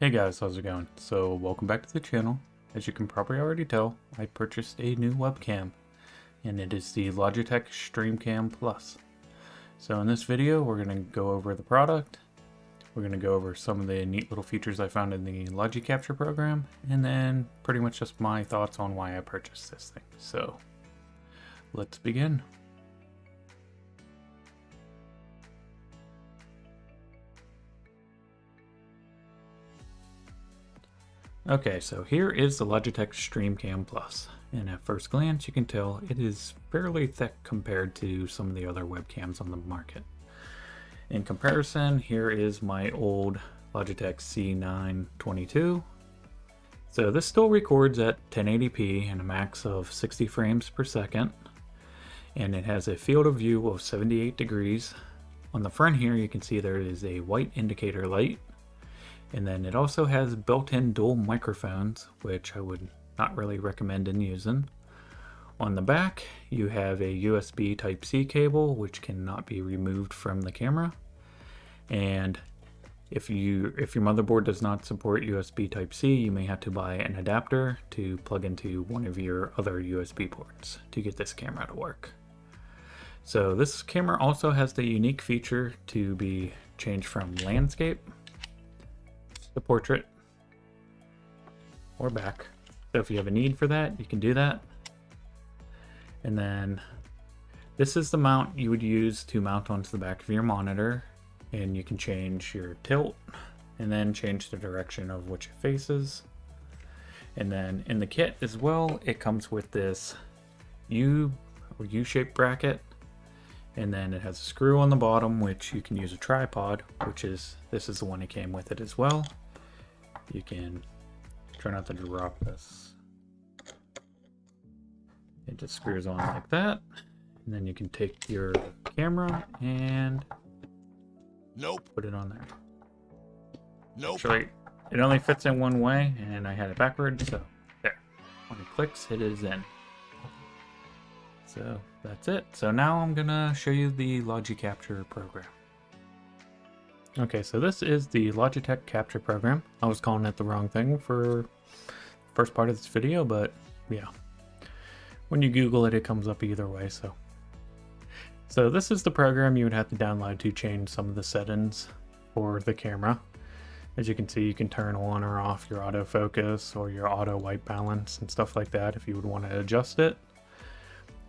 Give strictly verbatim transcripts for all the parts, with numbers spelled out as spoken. Hey guys, how's it going? So welcome back to the channel. As you can probably already tell, I purchased a new webcam and it is the Logitech Streamcam Plus. So in this video we're going to go over the product, we're going to go over some of the neat little features I found in the Logi Capture program, and then pretty much just my thoughts on why I purchased this thing. So let's begin. Okay, so here is the Logitech Streamcam Plus, and at first glance you can tell it is fairly thick compared to some of the other webcams on the market. In comparison, here is my old Logitech C nine twenty-two. So this still records at ten eighty p and a max of sixty frames per second, and it has a field of view of seventy-eight degrees. On the front here you can see there is a white indicator light. And then it also has built-in dual microphones, which I would not really recommend in using. On the back, you have a U S B Type-C cable, which cannot be removed from the camera. And if you, if your motherboard does not support U S B Type-C, you may have to buy an adapter to plug into one of your other U S B ports to get this camera to work. So this camera also has the unique feature to be changed from landscape, the portrait, or back. So if you have a need for that, you can do that. And then this is the mount you would use to mount onto the back of your monitor, and you can change your tilt and then change the direction of which it faces. And then in the kit as well, it comes with this U or U-shaped bracket, and then it has a screw on the bottom which you can use a tripod, which is this is the one that came with it as well. You can try not to drop this. It just screws on like that. And then you can take your camera and nope. Put it on there. Nope. Sorry, it only fits in one way and I had it backwards, so there. When it clicks, it is in. So that's it. So now I'm gonna show you the Logi Capture program. Okay, so this is the Logitech Capture program. I was calling it the wrong thing for the first part of this video, but yeah. When you Google it, it comes up either way, so. So this is the program you would have to download to change some of the settings for the camera. As you can see, you can turn on or off your autofocus or your auto white balance and stuff like that if you would want to adjust it.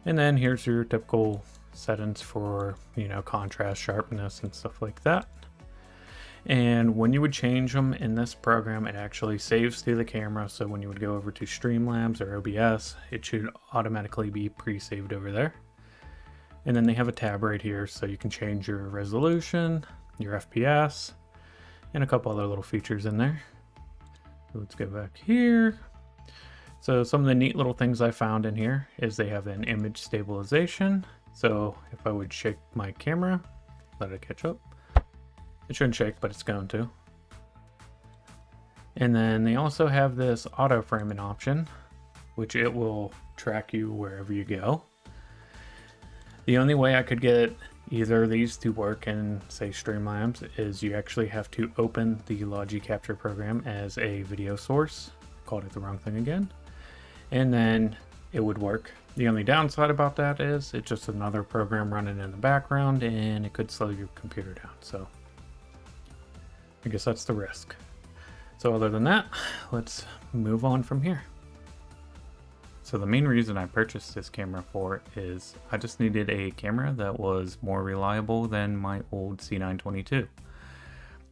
And then here's your typical settings for, you know, contrast, sharpness, and stuff like that. And when you would change them in this program, it actually saves to the camera. So when you would go over to Streamlabs or O B S, it should automatically be pre-saved over there. And then they have a tab right here, so you can change your resolution, your F P S, and a couple other little features in there. So let's go back here. So some of the neat little things I found in here is they have an image stabilization. So if I would shake my camera, let it catch up. It shouldn't shake, but it's going to. And then they also have this auto framing option, which it will track you wherever you go. The only way I could get either of these to work in, say, Streamlabs is you actually have to open the Logi Capture program as a video source. Called it the wrong thing again. And then it would work. The only downside about that is it's just another program running in the background and it could slow your computer down. So I guess that's the risk. So other than that, let's move on from here. So the main reason I purchased this camera for is I just needed a camera that was more reliable than my old C nine twenty-two.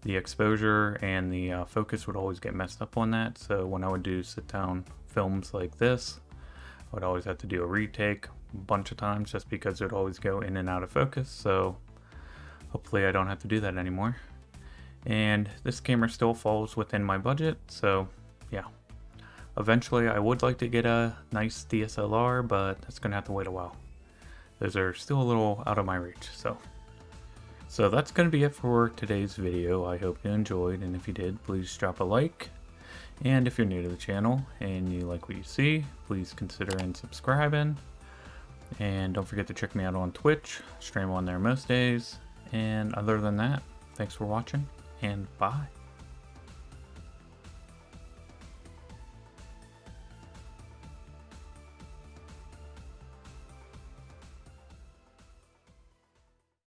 The exposure and the uh, focus would always get messed up on that. So when I would do sit down films like this, I would always have to do a retake a bunch of times just because it would always go in and out of focus. So hopefully I don't have to do that anymore. And this camera still falls within my budget. So yeah, eventually I would like to get a nice D S L R, but that's gonna have to wait a while. Those are still a little out of my reach, so. So that's going to be it for today's video. I hope you enjoyed, and if you did, please drop a like. And if you're new to the channel and you like what you see, please consider and subscribing. And don't forget to check me out on Twitch. Stream on there most days. And other than that, thanks for watching, and bye.